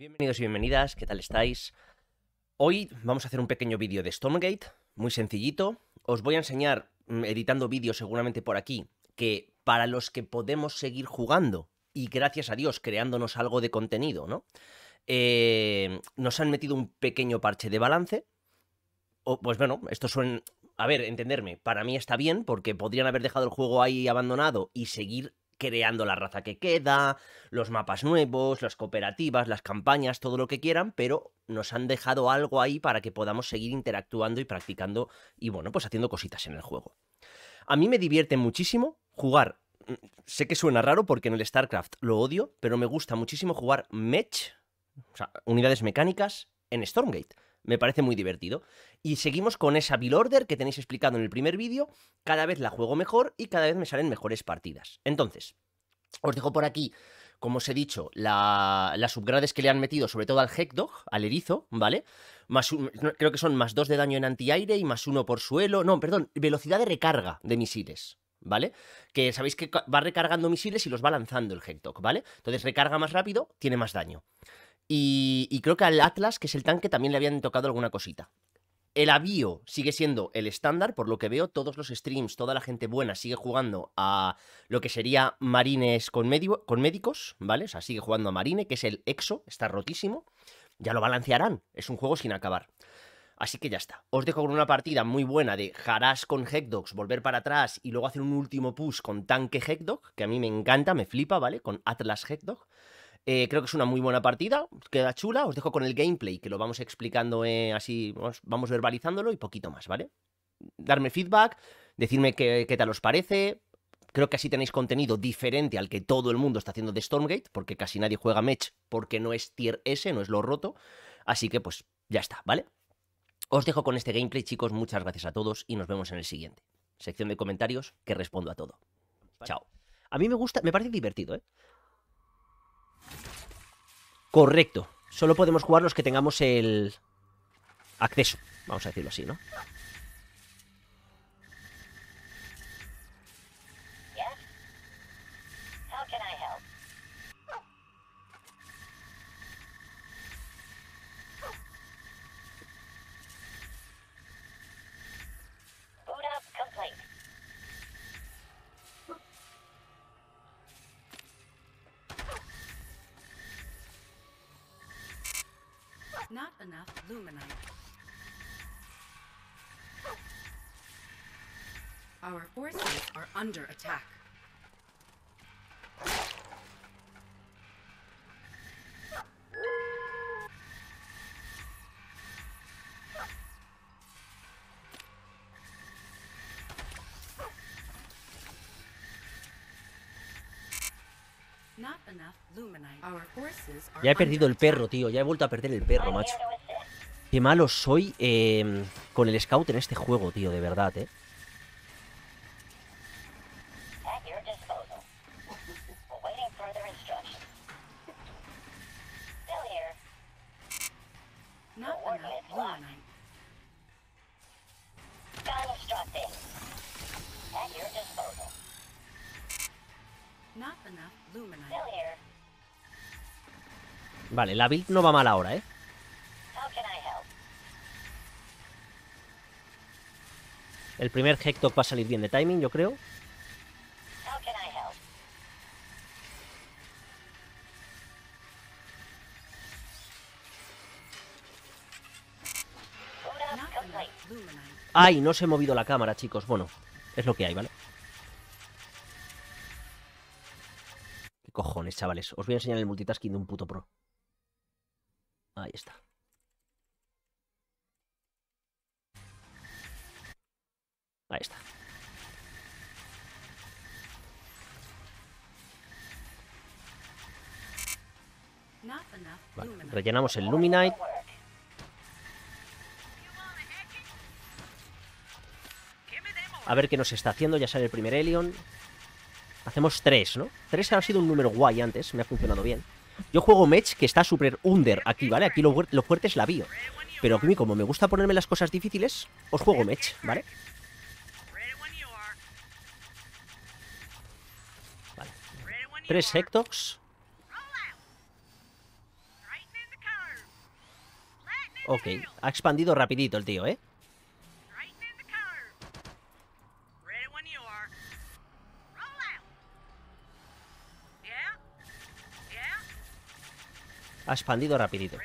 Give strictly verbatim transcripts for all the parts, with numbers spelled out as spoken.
Bienvenidos y bienvenidas, ¿qué tal estáis? Hoy vamos a hacer un pequeño vídeo de Stormgate, muy sencillito. Os voy a enseñar, editando vídeos seguramente por aquí, que para los que podemos seguir jugando y gracias a Dios creándonos algo de contenido, ¿no? Eh, nos han metido un pequeño parche de balance. O, pues bueno, esto suena... A ver, entenderme, para mí está bien porque podrían haber dejado el juego ahí abandonado y seguir creando la raza que queda, los mapas nuevos, las cooperativas, las campañas, todo lo que quieran, pero nos han dejado algo ahí para que podamos seguir interactuando y practicando y, bueno, pues haciendo cositas en el juego. A mí me divierte muchísimo jugar, sé que suena raro porque en el StarCraft lo odio, pero me gusta muchísimo jugar mech, o sea, unidades mecánicas, en Stormgate. Me parece muy divertido. Y seguimos con esa build order que tenéis explicado en el primer vídeo. Cada vez la juego mejor y cada vez me salen mejores partidas. Entonces, os dejo por aquí, como os he dicho, la, las subgrades que le han metido, sobre todo al Heckdog, al Erizo, ¿vale? Más un, creo que son más dos de daño en antiaire y más uno por suelo. No, perdón, velocidad de recarga de misiles, ¿vale? Que sabéis que va recargando misiles y los va lanzando el Heckdog, ¿vale? Entonces recarga más rápido, tiene más daño. Y, y creo que al Atlas, que es el tanque, también le habían tocado alguna cosita. El avío sigue siendo el estándar, por lo que veo, todos los streams, toda la gente buena sigue jugando a lo que sería marines con, con médicos, ¿vale? O sea, sigue jugando a Marine, que es el Exo, está rotísimo. Ya lo balancearán, es un juego sin acabar. Así que ya está. Os dejo con una partida muy buena de Jaras con Heckdogs, volver para atrás y luego hacer un último push con tanque Heckdog, que a mí me encanta, me flipa, ¿vale? Con Atlas Heckdog. Eh, creo que es una muy buena partida, queda chula. Os dejo con el gameplay, que lo vamos explicando eh, así, vamos, vamos verbalizándolo y poquito más, ¿vale? Darme feedback, decirme qué, qué tal os parece. Creo que así tenéis contenido diferente al que todo el mundo está haciendo de Stormgate, porque casi nadie juega Mech porque no es tier S, no es lo roto. Así que pues ya está, ¿vale? Os dejo con este gameplay, chicos, muchas gracias a todos y nos vemos en el siguiente. Sección de comentarios, que respondo a todo. Vale. Chao. A mí me gusta, me parece divertido, ¿eh? Correcto. Solo podemos jugar los que tengamos el acceso. Vamos a decirlo así, ¿no? Not enough Luminite. Our forces are under attack. Ya he perdido el perro, tío. Ya he vuelto a perder el perro, macho. Qué malo soy eh, con el scout en este juego, tío. De verdad, eh. Vale, la build no va mal ahora, ¿eh? El primer Heckdog va a salir bien de timing, yo creo. Ay, no se ha movido la cámara, chicos. Bueno, es lo que hay, ¿vale? ¿Qué cojones, chavales? Os voy a enseñar el multitasking de un puto pro. Ahí está. Ahí está. Vale, rellenamos el Luminite. A ver qué nos está haciendo, ya sale el primer Helion. Hacemos tres, ¿no? Tres ha sido un número guay antes, me ha funcionado bien. Yo juego Mech, que está super under aquí, ¿vale? Aquí lo, lo fuerte es la bio. Pero a mí, como me gusta ponerme las cosas difíciles, os juego Mech, ¿vale? Vale. Tres Heckdogs. Ok, ha expandido rapidito el tío, ¿eh? Ha expandido rapidito.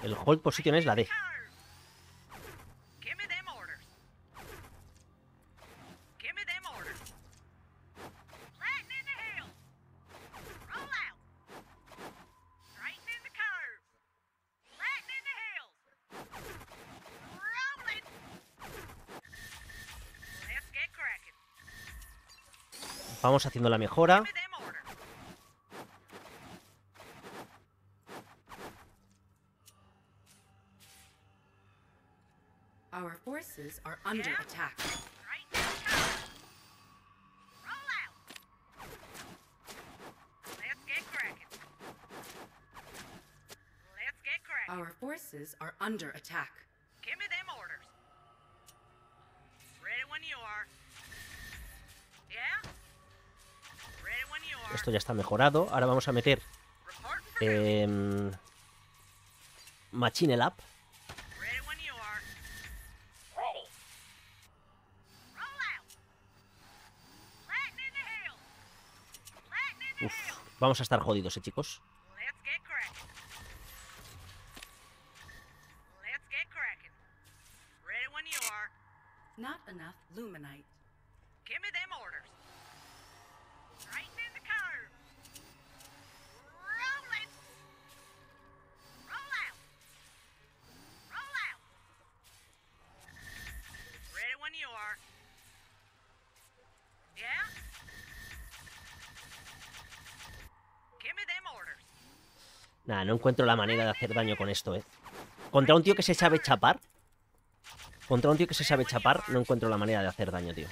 El hold position es la D. Vamos haciendo la mejora. Under attack. Our forces are under attack. Give me them orders. Ready when you are. Yeah. Ready when you are. Esto ya está mejorado. Ahora vamos a meter eh, Machine Lab. Uf, vamos a estar jodidos, eh, chicos. Not enough Luminite. Give me them orders. Right in the curve. Roll it. Roll out. Roll out. Ready when you are. Yeah. Nah, no encuentro la manera de hacer daño con esto, eh. Contra un tío que se sabe chapar. Contra un tío que se sabe chapar, no encuentro la manera de hacer daño, tío.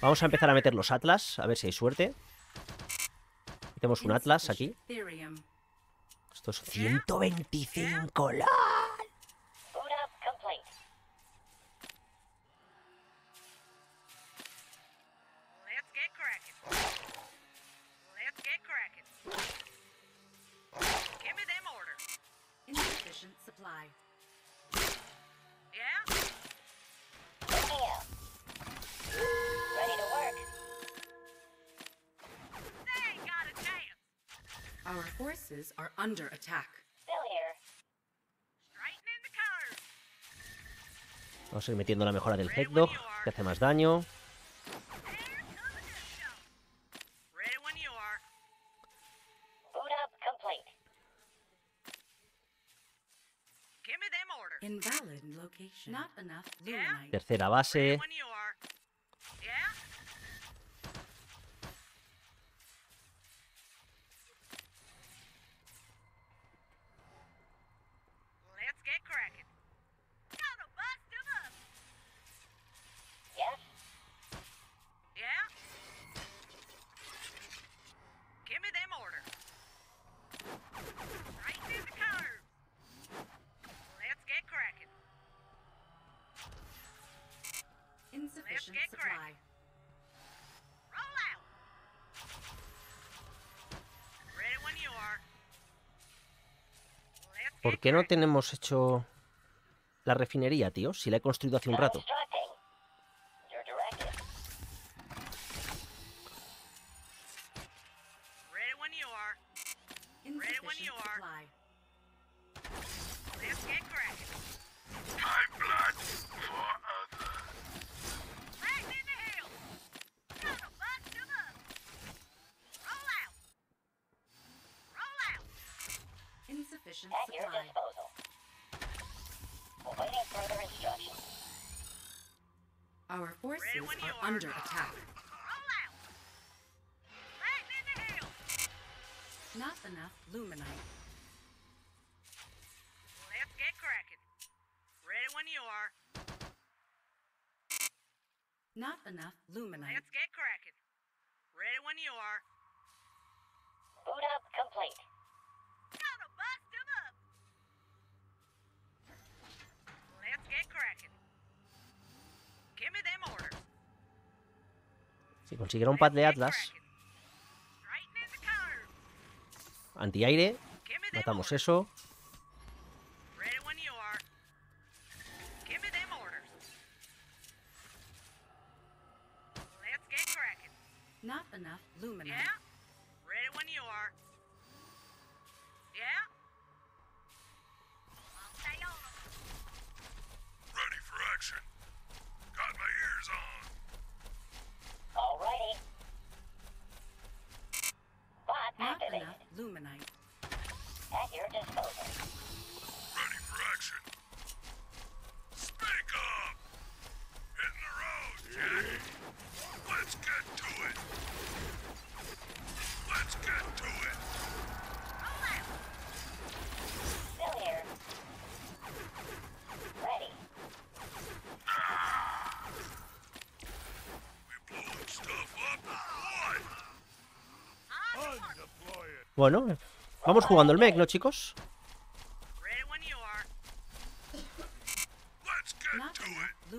Vamos a empezar a meter los Atlas, a ver si hay suerte. Metemos un Atlas aquí. Esto es ciento veinticinco, LOL. Our forces are under attack. Still here. Straightening the curve. Vamos a ir metiendo la mejora del Heckdog, que hace más daño. Invalid location. Not enough Luminite. Tercera base. ¿Por qué no tenemos hecho la refinería, tío? Si la he construido hace un rato. Our forces are under attack. Not enough Luminite. Let's get cracking. Ready when you are. Not enough Luminite. Let's get cracking. Ready when you are. Boot up complete. Gotta bust him up. Let's get cracking. Give me them orders. Si consiguiera un pad de Atlas. Antiaire, matamos eso. Bueno, vamos jugando el mech, ¿no, chicos?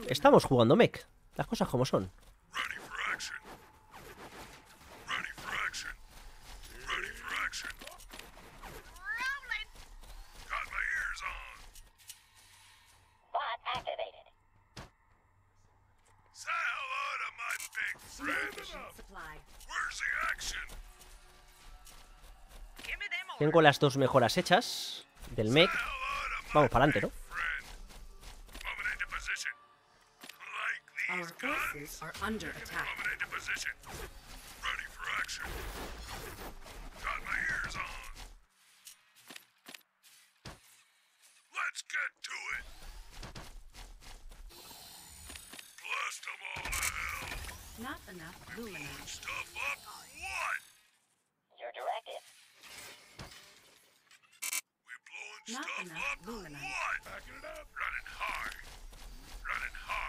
Estamos jugando mech, las cosas como son. Tengo las dos mejoras hechas del mech. Vamos para adelante, ¿no?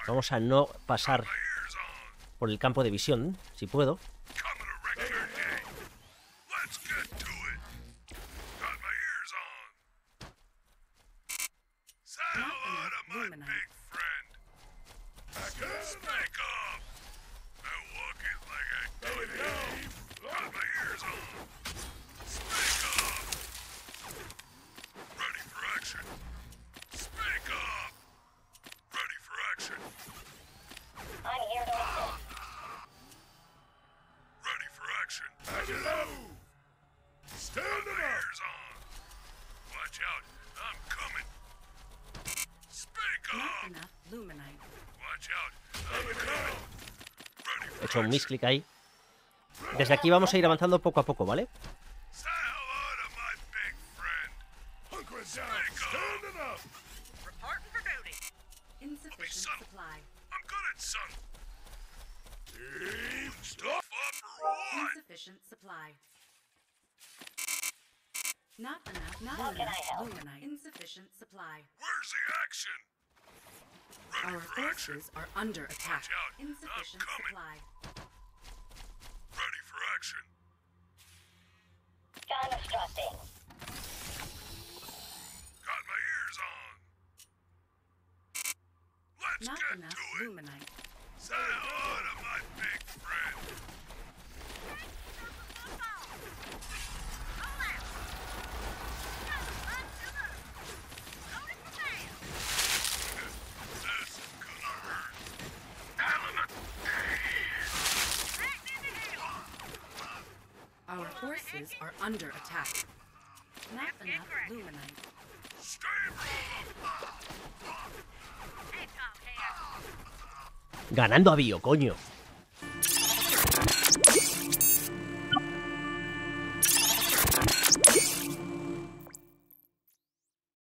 Vamos a no pasar por el campo de visión, si puedo. He hecho un misclick ahí. Desde aquí vamos a ir avanzando poco a poco, ¿vale? Our forces are under attack. Insufficient supply. Ready for action. Constructing. Got my ears on. Let's Not get enough to it. Luminite. Say hello to my big friend. Forces are under attack. Not enough Luminite. Stay wrong. Ganando a Bio, coño.